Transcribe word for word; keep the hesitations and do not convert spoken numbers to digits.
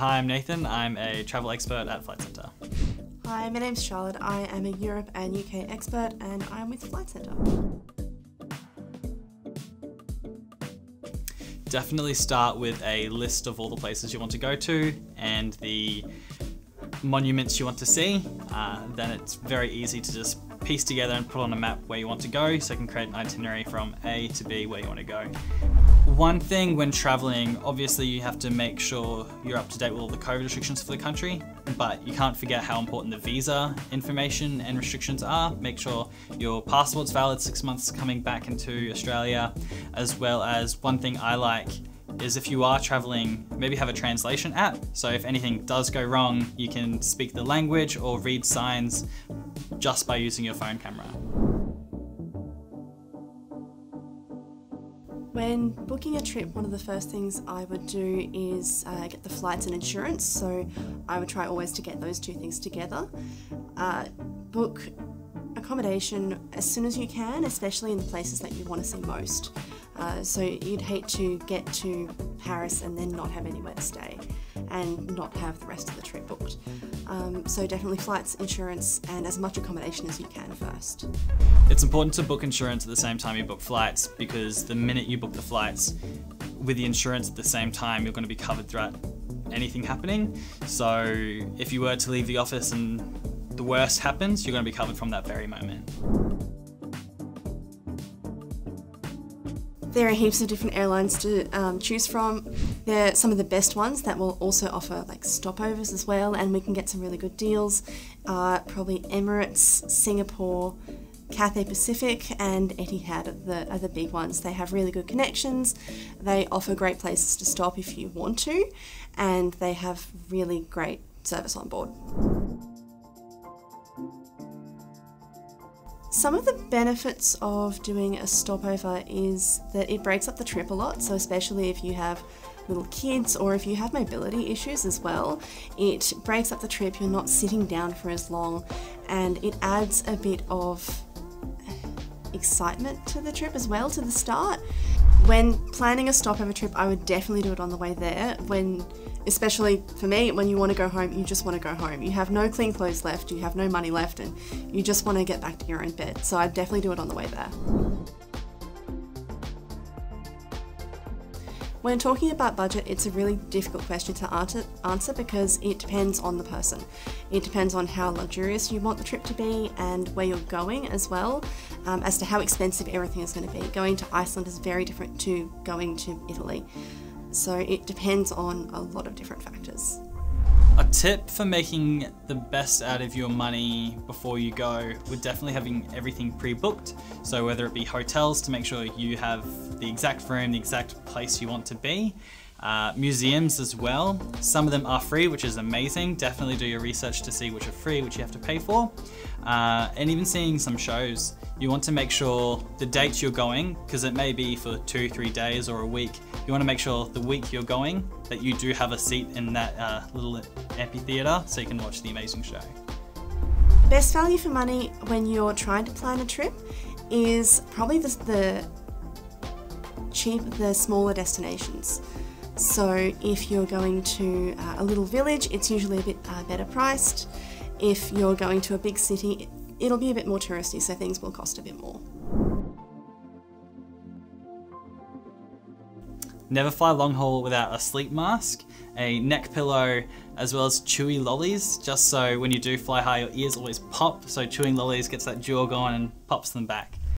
Hi, I'm Nathan. I'm a travel expert at Flight Centre. Hi, my name's Charlotte. I am a Europe and U K expert and I'm with Flight Centre. Definitely start with a list of all the places you want to go to and the monuments you want to see. Uh, then it's very easy to just piece together and put on a map where you want to go, so you can create an itinerary from A to B where you want to go. One thing when traveling, obviously you have to make sure you're up to date with all the COVID restrictions for the country, but you can't forget how important the visa information and restrictions are. Make sure your passport's valid six months coming back into Australia, as well as one thing I like is if you are traveling, maybe have a translation app. So if anything does go wrong, you can speak the language or read signs just by using your phone camera. When booking a trip, one of the first things I would do is uh, get the flights and insurance, so I would try always to get those two things together. Uh, book accommodation as soon as you can, especially in the places that you want to see most. Uh, so you'd hate to get to Paris and then not have anywhere to stay and not have the rest of the trip booked. Um, so definitely flights, insurance, and as much accommodation as you can first. It's important to book insurance at the same time you book flights, because the minute you book the flights with the insurance at the same time, you're going to be covered throughout anything happening. So if you were to leave the office and the worst happens, you're going to be covered from that very moment. There are heaps of different airlines to um, choose from. They're some of the best ones that will also offer like stopovers as well, and we can get some really good deals. Uh, probably Emirates, Singapore, Cathay Pacific and Etihad are the, are the big ones. They have really good connections, they offer great places to stop if you want to, and they have really great service on board. Some of the benefits of doing a stopover is that it breaks up the trip a lot, so especially if you have little kids or if you have mobility issues as well, it breaks up the trip, you're not sitting down for as long, and it adds a bit of excitement to the trip as well, to the start. When planning a stopover trip, I would definitely do it on the way there. When, especially for me, when you want to go home, you just want to go home. You have no clean clothes left, you have no money left, and you just want to get back to your own bed. So I'd definitely do it on the way there. When talking about budget, it's a really difficult question to answer because it depends on the person. It depends on how luxurious you want the trip to be and where you're going as well, um, as to how expensive everything is going to be. Going to Iceland is very different to going to Italy. So it depends on a lot of different factors. A tip for making the best out of your money before you go would definitely having everything pre-booked. So whether it be hotels to make sure you have the exact room, the exact place you want to be, uh, museums as well. Some of them are free, which is amazing. Definitely do your research to see which are free, which you have to pay for. Uh, and even seeing some shows, you want to make sure the dates you're going, because it may be for two, three days or a week. You want to make sure the week you're going that you do have a seat in that uh, little amphitheatre so you can watch the amazing show. Best value for money when you're trying to plan a trip is probably the, the cheap, the smaller destinations. So if you're going to uh, a little village, it's usually a bit uh, better priced. If you're going to a big city, it'll be a bit more touristy, so things will cost a bit more. Never fly long haul without a sleep mask, a neck pillow, as well as chewy lollies, just so when you do fly high, your ears always pop, so chewing lollies gets that jaw going and pops them back.